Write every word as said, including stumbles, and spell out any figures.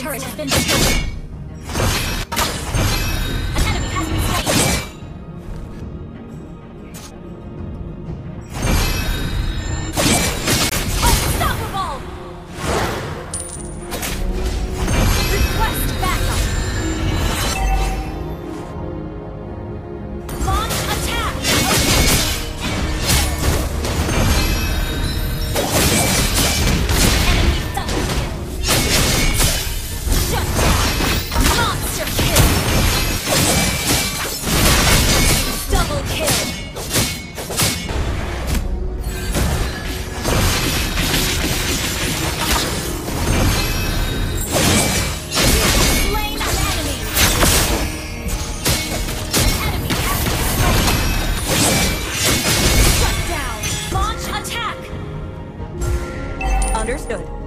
turret has been destroyed. An enemy has been slain. Unstoppable! Request backup. Launch attack. Enemy double kill. Shut down. Monster kill. Double kill. Slain an enemy! Enemy has been slain! Shut down! Launch attack! Understood.